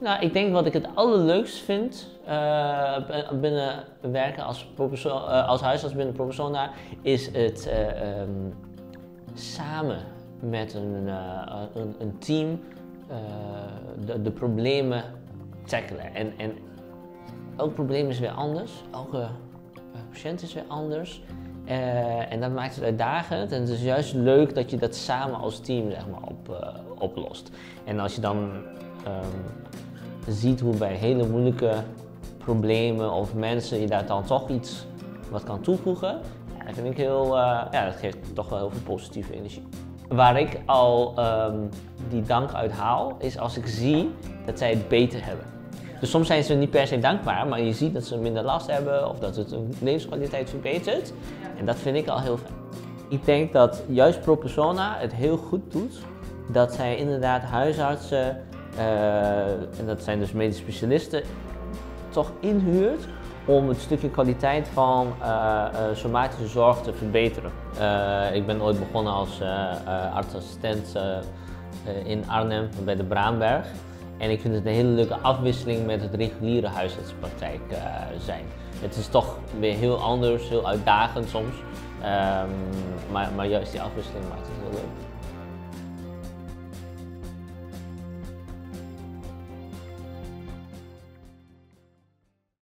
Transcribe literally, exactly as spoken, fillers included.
Nou, ik denk wat ik het allerleukst vind uh, binnen werken als, uh, als huisarts binnen Pro Persona is het uh, um, samen met een, uh, een, een team uh, de, de problemen tackelen. En, en elk probleem is weer anders, elke uh, patiënt is weer anders. Uh, en dat maakt het uitdagend en het is juist leuk dat je dat samen als team zeg maar, op, uh, oplost. En als je dan um, ziet hoe bij hele moeilijke problemen of mensen je daar dan toch iets wat kan toevoegen, ja, dat vind ik heel, uh, ja, dat geeft toch wel heel veel positieve energie. Waar ik al um, die dank uit haal is als ik zie dat zij het beter hebben. Dus soms zijn ze niet per se dankbaar, maar je ziet dat ze minder last hebben of dat het hun levenskwaliteit verbetert. En dat vind ik al heel fijn. Ik denk dat juist Pro Persona het heel goed doet dat zij inderdaad huisartsen, uh, en dat zijn dus medisch specialisten, toch inhuurt om het stukje kwaliteit van uh, uh, somatische zorg te verbeteren. Uh, ik ben ooit begonnen als uh, uh, artsassistent uh, uh, in Arnhem bij de Braamberg. En ik vind het een hele leuke afwisseling met het reguliere huisartsenpraktijk uh, zijn. Het is toch weer heel anders, heel uitdagend soms. Um, maar, maar juist die afwisseling maakt het heel leuk.